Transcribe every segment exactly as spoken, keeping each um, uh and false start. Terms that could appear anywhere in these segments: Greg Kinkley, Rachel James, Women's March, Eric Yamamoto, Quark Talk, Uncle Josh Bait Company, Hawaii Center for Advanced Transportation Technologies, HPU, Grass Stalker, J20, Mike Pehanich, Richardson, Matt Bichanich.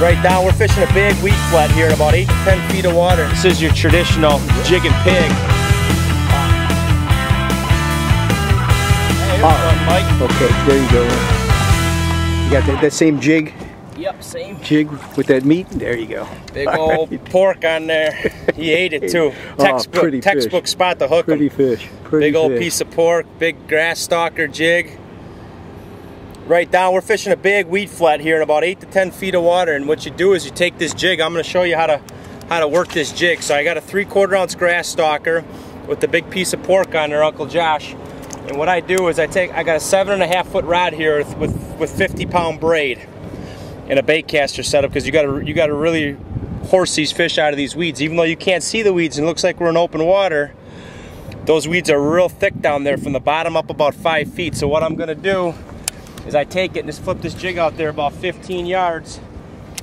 Right now we're fishing a big weed flat here at about eight to ten feet of water. This is your traditional jig and pig. Hey, oh, Mike. Okay, there you go. You got that, that same jig? Yep, same. Jig with that meat? There you go. Big all old right. Pork on there. He ate it too. Textbook, oh, textbook spot to hook him. Pretty fish. Pretty big old fish. Piece of pork, big grass stalker jig. Right now we're fishing a big weed flat here at about eight to ten feet of water, and what you do is you take this jig. I'm going to show you how to how to work this jig. So I got a three-quarter ounce grass stalker with the big piece of pork on there, Uncle Josh. And what I do is I take, I got a seven and a half foot rod here with, with, with fifty pound braid. In a bait caster setup, because you gotta you gotta really horse these fish out of these weeds. Even though you can't see the weeds and it looks like we're in open water, those weeds are real thick down there from the bottom up about five feet. So what I'm gonna do is I take it and just flip this jig out there about fifteen yards,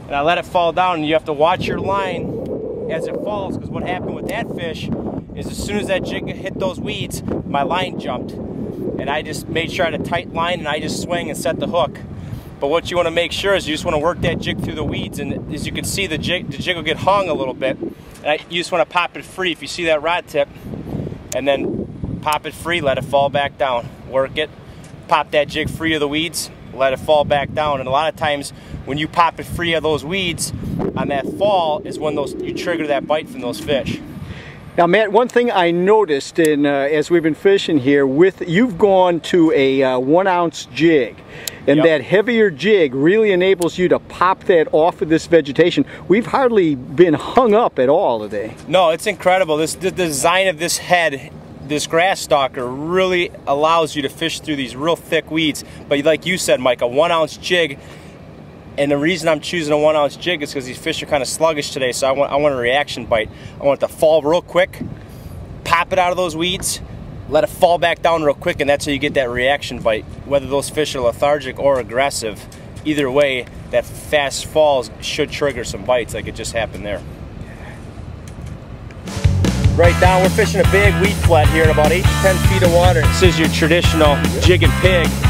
and I let it fall down, and you have to watch your line as it falls, because what happened with that fish is as soon as that jig hit those weeds, my line jumped. And I just made sure I had a tight line and I just swing and set the hook. But what you want to make sure is you just want to work that jig through the weeds, and as you can see, the jig, the jig will get hung a little bit. And I, you just want to pop it free if you see that rod tip, and then pop it free, let it fall back down. Work it, pop that jig free of the weeds, let it fall back down. And a lot of times when you pop it free of those weeds, on that fall is when those you trigger that bite from those fish. Now, Matt, one thing I noticed in uh, as we've been fishing here, with you've gone to a uh, one ounce jig, and yep. That heavier jig really enables you to pop that off of this vegetation. We've hardly been hung up at all today. No, it's incredible. This the design of this head, this grass stalker, really allows you to fish through these real thick weeds. But like you said, Mike, a one ounce jig. And the reason I'm choosing a one-ounce jig is because these fish are kind of sluggish today, so I want, I want a reaction bite. I want it to fall real quick, pop it out of those weeds, let it fall back down real quick, and that's how you get that reaction bite. Whether those fish are lethargic or aggressive, either way, that fast falls should trigger some bites like it just happened there. Right now, we're fishing a big weed flat here at about eight to ten feet of water. This is your traditional jig and pig.